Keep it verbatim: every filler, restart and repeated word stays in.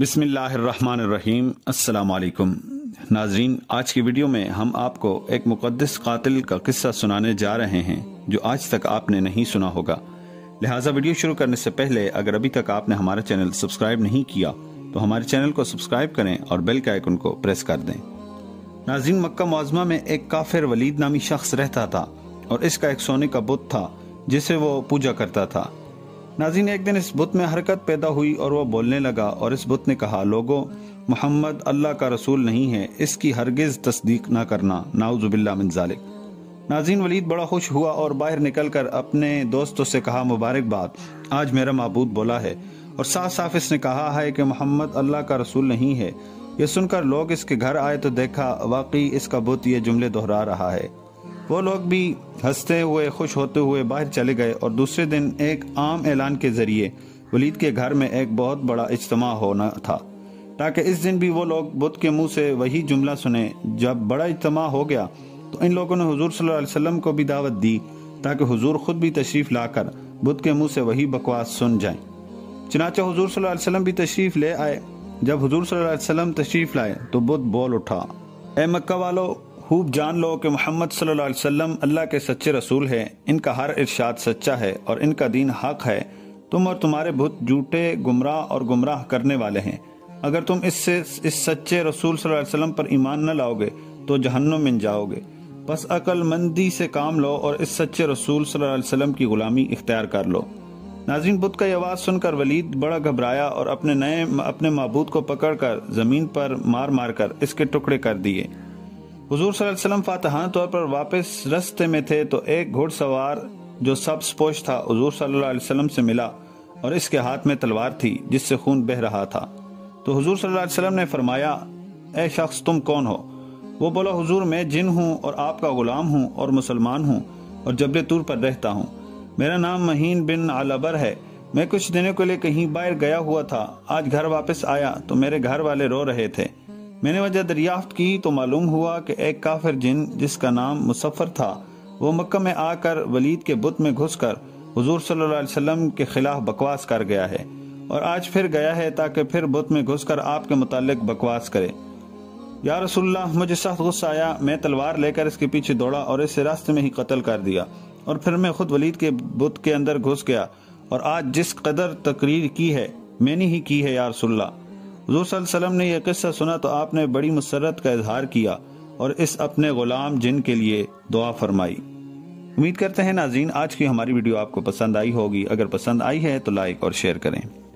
बिस्मिल्लाहिर्रहमानिर्रहीम। अस्सलाम वालेकुम नाजरीन, आज की वीडियो में हम आपको एक मुक़द्दस कातिल का किस्सा सुनाने जा रहे हैं जो आज तक आपने नहीं सुना होगा। लिहाजा वीडियो शुरू करने से पहले अगर अभी तक आपने हमारा चैनल सब्सक्राइब नहीं किया तो हमारे चैनल को सब्सक्राइब करें और बेल के आइकन को प्रेस कर दें। नाजरीन, मक्का मुआज़मा में एक काफिर वलीद नामी शख्स रहता था और इसका एक सोने का बुत था जिसे वो पूजा करता था। नाज़रीन, एक दिन इस बुत में हरकत पैदा हुई और वह बोलने लगा और इस बुत ने कहा, लोगों, मोहम्मद अल्लाह का रसूल नहीं है, इसकी हरगिज़ तस्दीक ना करना, नाउज़ुबिल्लाह मिन ज़ालिक। नाज़रीन, वलीद बड़ा खुश हुआ और बाहर निकलकर अपने दोस्तों से कहा, मुबारकबाद, आज मेरा माबूद बोला है और साफ साफ इसने कहा है कि मोहम्मद अल्लाह का रसूल नहीं है। यह सुनकर लोग इसके घर आए तो देखा वाकई इसका बुत ये जुमले दोहरा रहा है। वो लोग भी हंसते हुए खुश होते हुए बाहर चले गए और दूसरे दिन एक आम ऐलान के ज़रिए वलीद के घर में एक बहुत बड़ा इज्तिमा होना था ताकि इस दिन भी वो लोग बुत के मुंह से वही जुमला सुने। जब बड़ा इज्तिमा हो गया तो इन लोगों ने हुजूर सल्लल्लाहु अलैहि वसल्लम को भी दावत दी ताकि हुजूर खुद भी तशरीफ़ लाकर बुत के मुंह से वही बकवास सुन जाएं। चनाचा हुजूर सल्लल्लाहु अलैहि वसल्लम भी तशरीफ़ ले आए। जब हुजूर सल्लल्लाहु अलैहि वसल्लम तशरीफ़ लाए तो बुत बोल उठा, ए मक्का वालो, खूब जान लो कि मोहम्मद सल्लल्लाहु अलैहि वसल्लम अल्लाह के सच्चे रसूल हैं, इनका हर इरशाद सच्चा है और इनका दीन हक है। तुम और तुम्हारे बुत झूठे, गुमराह और गुमराह करने वाले हैं। अगर तुम इससे इस सच्चे रसूल सल्लल्लाहु अलैहि वसल्लम पर ईमान न लाओगे तो जहन्नुम में जाओगे। बस अक्लमंदी से काम लो और इस सच्चे रसूल सल्लल्लाहु अलैहि वसल्लम की गुलामी इख्तियार कर लो। नाज़रीन, बुत का आवाज़ सुनकर वलीद बड़ा घबराया और अपने नए अपने माबूद को पकड़ कर ज़मीन पर मार मार कर इसके टुकड़े कर दिए। हुजूर सल्लल्लाहु अलैहि वसल्लम फातहान तौर पर वापस रास्ते में थे तो एक घुड़सवार जो सब्ज़पोश था हुजूर सल्लल्लाहु अलैहि वसल्लम से मिला और इसके हाथ में तलवार थी जिससे खून बह रहा था। तो हुजूर सल्लल्लाहु अलैहि वसल्लम ने फरमाया, ए शख्स, तुम कौन हो? वो बोला, हुजूर, मैं जिन हूँ और आपका ग़ुलाम हूँ और मुसलमान हूँ और जबल तूर पर रहता हूँ। मेरा नाम महीन बिन आलबर है। मैं कुछ दिनों के लिए कहीं बाहर गया हुआ था, आज घर वापस आया तो मेरे घर वाले रो रहे थे। मैंने वजह दरियाफ्त की तो मालूम हुआ कि एक काफिर जिन जिसका नाम मुसफ़र था वो मक्का में आकर वलीद के बुत में घुसकर हुजूर सल्लल्लाहु अलैहि वसल्लम के ख़िलाफ़ बकवास कर गया है और आज फिर गया है ताकि फिर बुत में घुसकर आपके मुतालिक बकवास करे। या रसूलल्लाह, मुझे सख्त गुस्सा आया, मैं तलवार लेकर इसके पीछे दौड़ा और इसे रास्ते में ही कत्ल कर दिया और फिर मैं खुद वलीद के बुत के अंदर घुस गया और आज जिस कदर तकरीर की है मैंने ही की है। या रसूलल्लाह, हुज़ूर सल्लल्लाहु अलैहि वसल्लम ने यह किस्सा सुना तो आपने बड़ी मुसरत का इजहार किया और इस अपने ग़ुलाम जिन के लिए दुआ फरमाई। उम्मीद करते हैं नाज़रीन, आज की हमारी वीडियो आपको पसंद आई होगी। अगर पसंद आई है तो लाइक और शेयर करें।